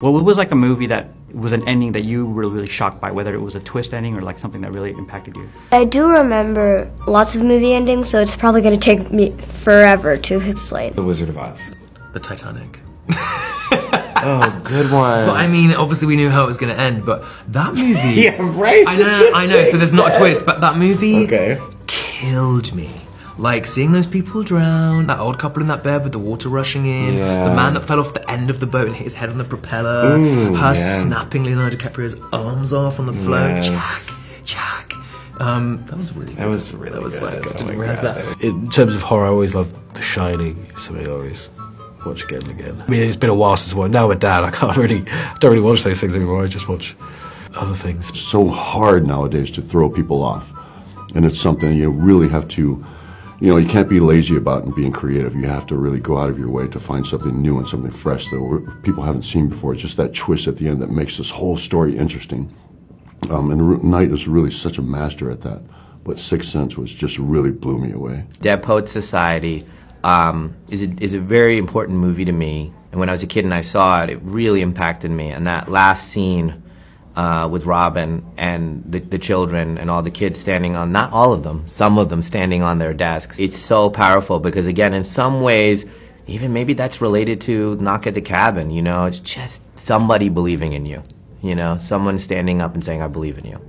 Well, what was like a movie that was an ending that you were really shocked by, whether it was a twist ending or like something that really impacted you? I do remember lots of movie endings, so it's probably going to take me forever to explain. The Wizard of Oz. The Titanic. Oh, good one. Well, I mean, obviously we knew how it was going to end, but that movie... Yeah, right? I know, so there's not a twist, but that movie killed me. Like, seeing those people drown, that old couple in that bed with the water rushing in, the man that fell off the end of the boat and hit his head on the propeller, her snapping Leonardo DiCaprio's arms off on the float, Jack. That was really good. That was really good. Like, I didn't realize that. In terms of horror, I always loved The Shining. It's something I always watch again and again. I mean, it's been a while since one. Now we're dad, I don't really watch those things anymore. I just watch other things. It's so hard nowadays to throw people off. And it's something you really have to... You know, you can't be lazy about and being creative. You have to really go out of your way to find something new and something fresh that people haven't seen before. It's just that twist at the end that makes this whole story interesting. And Knight is really such a master at that. But Sixth Sense was just really blew me away. Dead Poets Society is a very important movie to me. And when I was a kid and I saw it, it really impacted me. And that last scene with Robin and the children and all the kids standing on, not all of them, some of them standing on their desks. It's so powerful because, again, in some ways, even maybe that's related to Knock at the Cabin, you know, it's just somebody believing in you, you know, someone standing up and saying, I believe in you.